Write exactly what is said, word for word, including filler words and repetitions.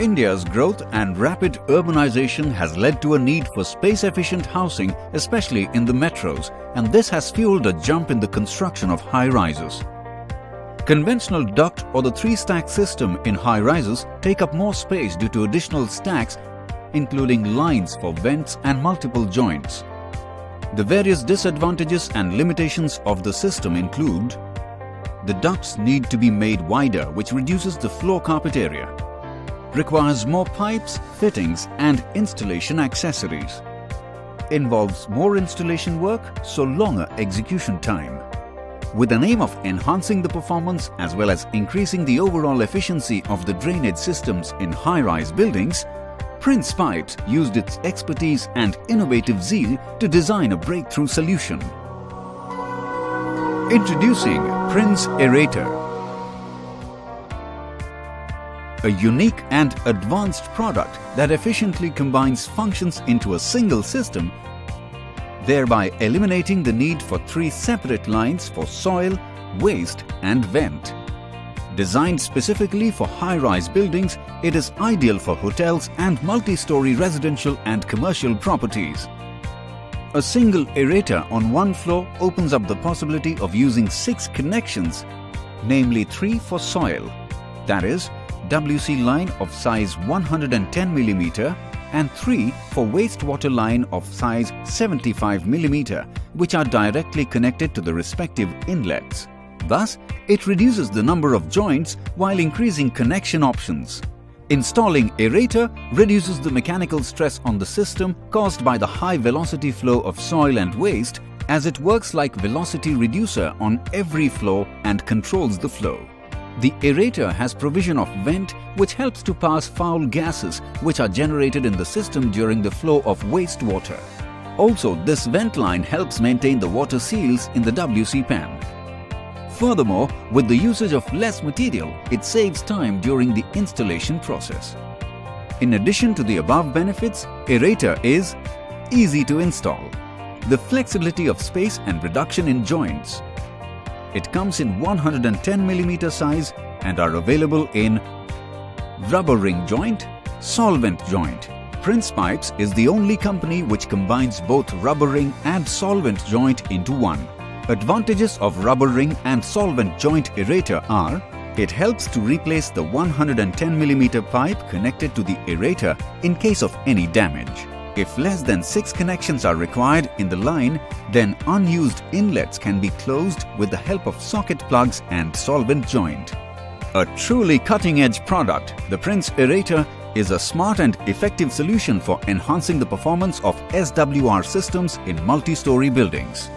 India's growth and rapid urbanization has led to a need for space-efficient housing, especially in the metros, and this has fueled a jump in the construction of high-rises. Conventional duct or the three-stack system in high-rises take up more space due to additional stacks, including lines for vents and multiple joints. The various disadvantages and limitations of the system include: the ducts need to be made wider, which reduces the floor carpet area, requires more pipes, fittings and installation accessories, involves more installation work, so longer execution time. With an aim of enhancing the performance as well as increasing the overall efficiency of the drainage systems in high-rise buildings, Prince Pipes used its expertise and innovative zeal to design a breakthrough solution. Introducing Prince Aerator, a unique and advanced product that efficiently combines functions into a single system, thereby eliminating the need for three separate lines for soil, waste and vent. Designed specifically for high-rise buildings, it is ideal for hotels and multi-story residential and commercial properties. A single aerator on one floor opens up the possibility of using six connections, namely three for soil, that is, W C line of size one hundred ten millimeters and three for wastewater line of size seventy-five millimeters, which are directly connected to the respective inlets. Thus, it reduces the number of joints while increasing connection options. Installing aerator reduces the mechanical stress on the system caused by the high velocity flow of soil and waste, as it works like velocity reducer on every floor and controls the flow. The aerator has provision of vent, which helps to pass foul gases which are generated in the system during the flow of wastewater. Also, this vent line helps maintain the water seals in the W C pan. Furthermore, with the usage of less material, it saves time during the installation process. In addition to the above benefits, aerator is easy to install, the flexibility of space and reduction in joints. It comes in one hundred ten millimeter size and are available in rubber ring joint, solvent joint. Prince Pipes is the only company which combines both rubber ring and solvent joint into one. Advantages of rubber ring and solvent joint aerator are: it helps to replace the one hundred ten millimeter pipe connected to the aerator in case of any damage. If less than six connections are required in the line, then unused inlets can be closed with the help of socket plugs and solvent joint. A truly cutting-edge product, the Prince Aerator is a smart and effective solution for enhancing the performance of S W R systems in multi-story buildings.